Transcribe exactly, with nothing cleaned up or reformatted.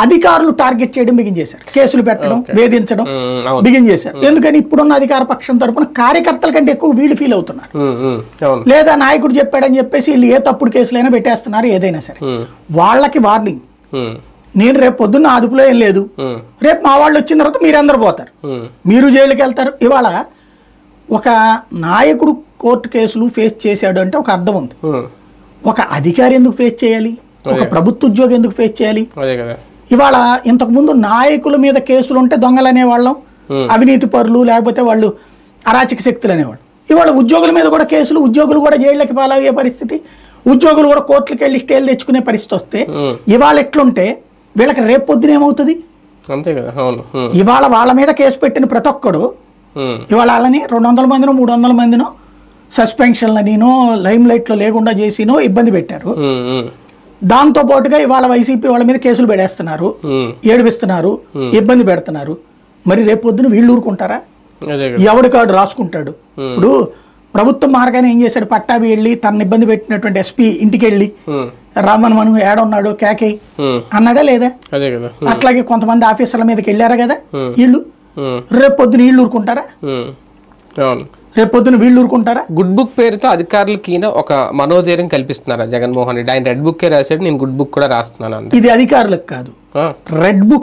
అధికారులు టార్గెట్ చేయడం బిగిన్ చేశారు, కేసులు పెట్టడం వేధించడం బిగిన్ చేశారు. ఎందుకని ఇప్పుడున్న అధికార పక్షం తరపున కార్యకర్తల కంటే ఎక్కువ వీళ్ళు ఫీల్ అవుతున్నారు. లేదా నాయకుడు చెప్పాడని చెప్పేసి వీళ్ళు ఏ తప్పుడు కేసులైనా పెట్టేస్తున్నారు. ఏదైనా సరే వాళ్ళకి వార్నింగ్, నేను రేపు పొద్దున్న అదుపులో ఏం లేదు, రేపు మా వాళ్ళు వచ్చిన తర్వాత మీరందరూ పోతారు, మీరు జైలుకి వెళ్తారు. ఇవాళ ఒక నాయకుడు కోర్టు కేసులు ఫేస్ చేశాడు అంటే ఒక అర్థం ఉంది. ఒక అధికారి ఎందుకు ఫేస్ చేయాలి, ఒక ప్రభుత్వ ఉద్యోగి ఎందుకు ఫేస్ చేయాలి? ఇవాళ ఇంతకుముందు నాయకుల మీద కేసులు ఉంటే దొంగలు అనేవాళ్ళం, అవినీతి పరులు, లేకపోతే వాళ్ళు అరాచక శక్తులు అనేవాళ్ళు. ఇవాళ ఉద్యోగుల మీద కూడా కేసులు, ఉద్యోగులు కూడా జైళ్ళకి పాలయ్యే పరిస్థితి, ఉద్యోగులు కూడా కోర్టులకు వెళ్ళి స్టేలు తెచ్చుకునే పరిస్థితి వస్తే ఇవాళ ఎట్లుంటే వీళ్ళకి రేపు పొద్దున ఏమవుతుంది? అంతే కదా. ఇవాళ వాళ్ళ మీద కేసు పెట్టిన ప్రతి ఒక్కడు ఇవాళ వాళ్ళని రెండు వందల మందినో మూడు వందల మందినో సస్పెన్షన్లనినో లైమ్ లైట్లో లేకుండా చేసినో ఇబ్బంది పెట్టారు. దాంతో పాటుగా ఇవాళ వైసీపీ వాళ్ళ మీద కేసులు పెడేస్తున్నారు, ఏడిపిస్తున్నారు, ఇబ్బంది పెడుతున్నారు. మరి రేపు పొద్దున వీళ్ళు ఊరుకుంటారా? ఎవడు కాడు రాసుకుంటాడు. ఇప్పుడు ప్రభుత్వం మారగానే ఏం చేశాడు, పట్టాభి వెళ్ళి తనని ఇబ్బంది పెట్టినటువంటి ఎస్పీ ఇంటికి వెళ్ళి రామన్ మనం ఏడున్నాడు కేకే అన్నాడా లేదా? అట్లాగే కొంతమంది ఆఫీసర్ల మీదకి వెళ్ళారా కదా వీళ్ళు. రేపు పొద్దున వీళ్ళు ఊరుకుంటారా? రేపు పొద్దున వీళ్ళు ఊరుకుంటారా? గుడ్ బుక్ పేరుతో అధికారులకి ఒక మనోధైర్యం కల్పిస్తున్నారా జగన్మోహన్ రెడ్డి? ఆయన రెడ్ బుక్ రాశాడు, నేను గుడ్ బుక్ కూడా రాస్తున్నాను. ఇది అధికారులకు కాదు, రెడ్ బుక్.